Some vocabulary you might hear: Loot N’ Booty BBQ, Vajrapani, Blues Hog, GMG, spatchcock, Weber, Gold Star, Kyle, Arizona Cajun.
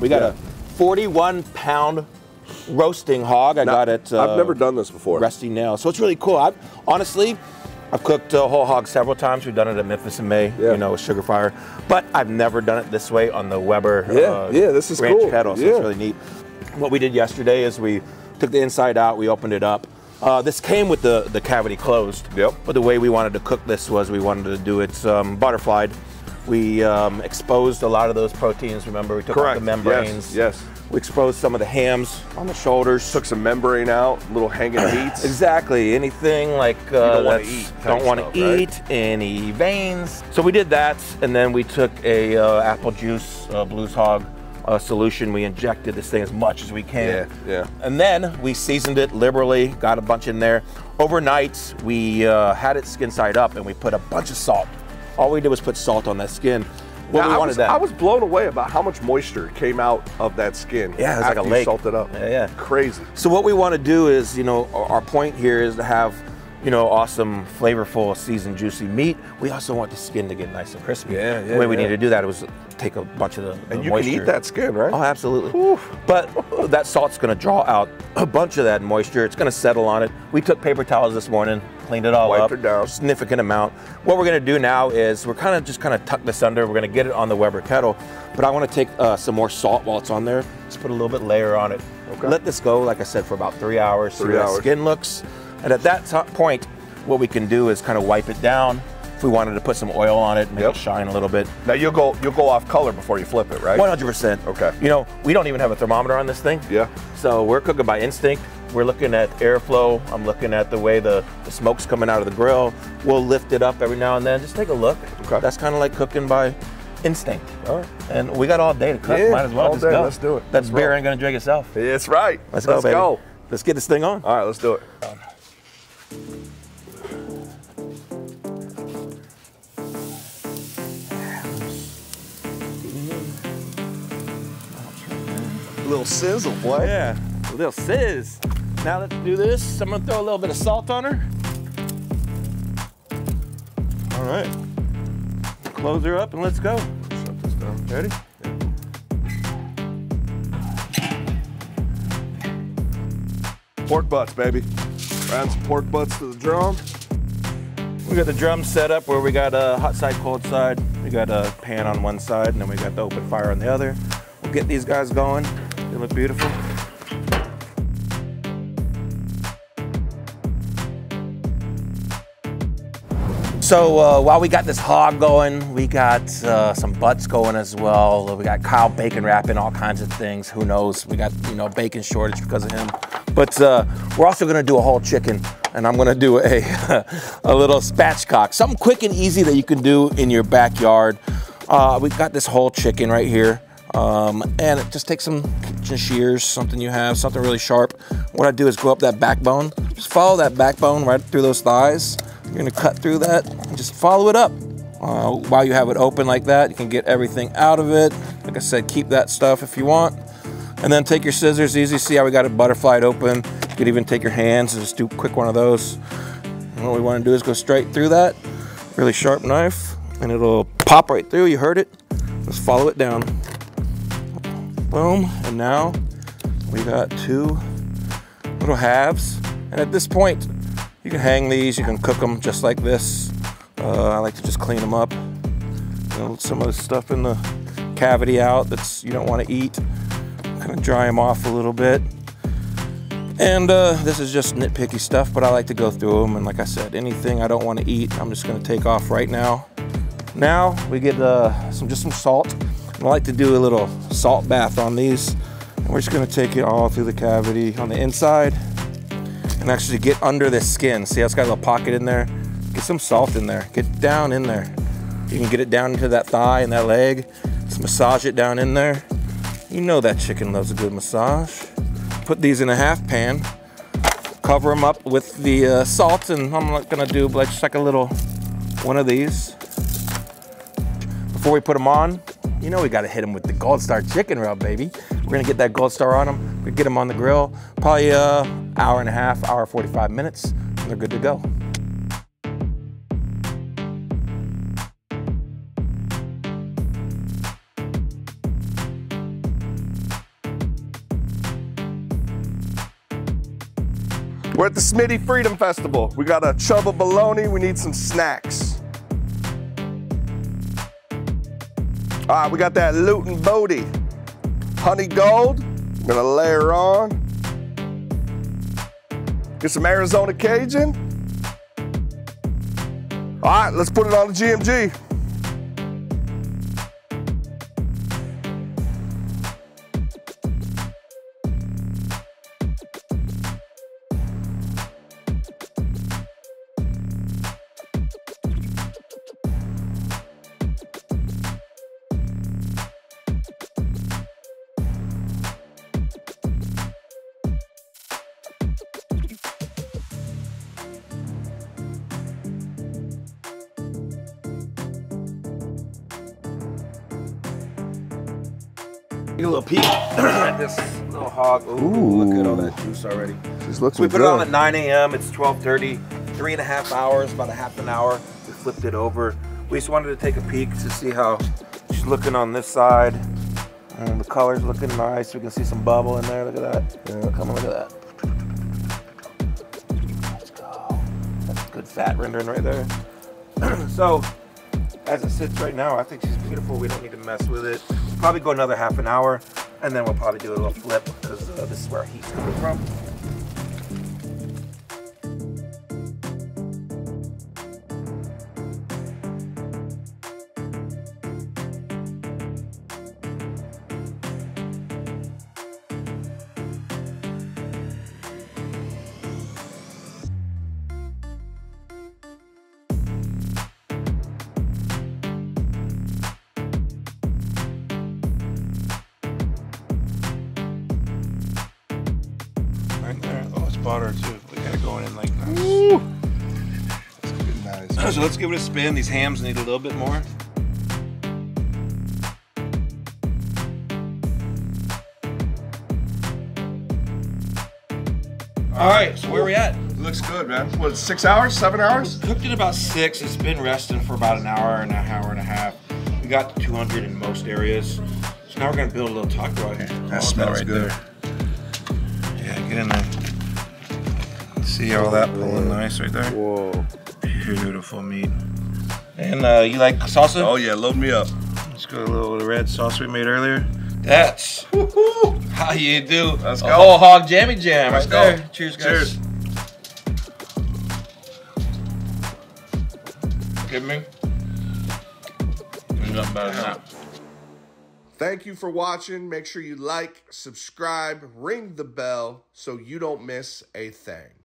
We got a 41-pound roasting hog. I got it. I've never done this before. Rusty Nail. So it's really cool. Honestly, I've cooked a whole hog several times. We've done it at Memphis in May, you know, with Sugar Fire. But I've never done it this way on the Weber this is ranch kettle, so it's really neat. What we did yesterday is we took the inside out, we opened it up. This came with the cavity closed. Yep. But the way we wanted to cook this was we wanted to do it butterflied. We exposed a lot of those proteins, remember? We took out the membranes. Yes, yes. We exposed some of the hams on the shoulders. Took some membrane out, little hanging meats. Exactly, anything like you don't want to eat, any veins. So we did that, and then we took a apple juice, Blues Hog solution. We injected this thing as much as we can. Yeah, yeah. And then we seasoned it liberally, got a bunch in there. Overnight, we had it skin side up, and we put a bunch of salt. All we did was put salt on that skin. I was blown away about how much moisture came out of that skin. Yeah, it's like a lake. Salted up. Yeah, yeah. Crazy. So what we want to do is, you know, our point here is to have, you know, awesome, flavorful, seasoned, juicy meat. We also want the skin to get nice and crispy. Yeah, yeah. The way we need to do that was take a bunch of the and you moisture. Can eat that skin, right? Oh, absolutely. Oof. But that salt's going to draw out a bunch of that moisture. It's going to settle on it. We took paper towels this morning. Cleaned it all up, significant amount. What we're gonna do now is we're kind of just tuck this under. We're gonna get it on the Weber kettle, but I wanna take some more salt while it's on there. Just put a little bit layer on it. Okay. Let this go, like I said, for about 3 hours, see how the skin looks. And at that point, what we can do is kind of wipe it down. If we wanted to put some oil on it, make it shine a little bit. Now you'll go off color before you flip it, right? 100%. Okay. You know, we don't even have a thermometer on this thing. Yeah. So we're cooking by instinct. We're looking at airflow. I'm looking at the way the smoke's coming out of the grill. We'll lift it up every now and then. Just take a look. Okay. That's kind of like cooking by instinct. All right. And we got all day to cook. Yeah, might as well just go. Let's do it. That beer ain't gonna drink itself. That's right. Let's go, baby. Let's get this thing on. All right, let's do it. A little sizzle, boy. Yeah, a little sizz. Now let's do this. I'm gonna throw a little bit of salt on her. All right. Close her up and let's go. Shut this down. Ready? Yeah. Pork butts, baby. Round some pork butts to the drum. We got the drum set up where we got a hot side, cold side. We got a pan on one side, and then we got the open fire on the other. We'll get these guys going. They look beautiful. So while we got this hog going, we got some butts going as well. We got Kyle bacon wrapping all kinds of things. Who knows? We got, you know, bacon shortage because of him. But we're also gonna do a whole chicken, and I'm gonna do a little spatchcock. Something quick and easy that you can do in your backyard. We've got this whole chicken right here. And it just takes some kitchen shears, something you have, something really sharp. What I do is go up that backbone, just follow that backbone right through those thighs. You're gonna cut through that and just follow it up. While you have it open like that, you can get everything out of it. Like I said, keep that stuff if you want. And then take your scissors, easy, see how we got it butterflied open. You could even take your hands and just do a quick one of those. And what we wanna do is go straight through that, really sharp knife, and it'll pop right through, you heard it. Just follow it down. Boom, and now we got two little halves. And at this point, you can hang these, you can cook them just like this. I like to just clean them up. You know, some of the stuff in the cavity out that's you don't want to eat. Kind of dry them off a little bit. And this is just nitpicky stuff, but I like to go through them. And like I said, anything I don't want to eat, I'm just gonna take off right now. Now we get just some salt. I like to do a little salt bath on these. And we're just gonna take it all through the cavity on the inside and actually get under this skin. See how it's got a little pocket in there? Get some salt in there, get down in there. You can get it down into that thigh and that leg. Just massage it down in there. You know that chicken loves a good massage. Put these in a half pan, cover them up with the salt, and I'm not gonna do like just like a little one of these. Before we put them on, you know we gotta hit them with the Gold Star chicken rub, baby. We're gonna get that Gold Star on them. We get them on the grill, probably hour and a half, hour 45 minutes, and they're good to go. We're at the Smitty Freedom Festival. We got a chub of bologna. We need some snacks. All right, we got that Luton Bodie. Honey gold, I'm gonna layer on. Get some Arizona Cajun. All right, let's put it on the GMG. Get a little peek at this little hog. Ooh, look at all that juice already. This looks so we put good. It on at 9 a.m. It's 12:30, 3.5 hours, about a half an hour. We flipped it over. We just wanted to take a peek to see how she's looking on this side. And the color's looking nice. We can see some bubble in there. Look at that. Yeah. Come on, look at that. Let's go. That's good fat rendering right there. So, as it sits right now, I think she's beautiful. We don't need to mess with it. Probably go another half an hour, and then we'll probably do a little flip, because this is where our heat's coming from. Water too. We gotta go in like nice. Woo! That's good, nice. So let's give it a spin. These hams need a little bit more. All right, so where are we at? Looks good, man. What, 6 hours, 7 hours? We cooked it about 6. It's been resting for about an hour and an hour and a half. We got to 200 in most areas. So now we're gonna build a little taco out here. That smells right good. There. Yeah, get in there. See all that pulling nice right there? Whoa. Beautiful meat. And you like salsa? Oh yeah, load me up. Let's go a little red sauce we made earlier. That's how you do. Let's go. Whole hog jammy jam right there. Cheers, guys. Cheers. Give me. There's nothing better than that. Thank you for watching. Make sure you like, subscribe, ring the bell so you don't miss a thing.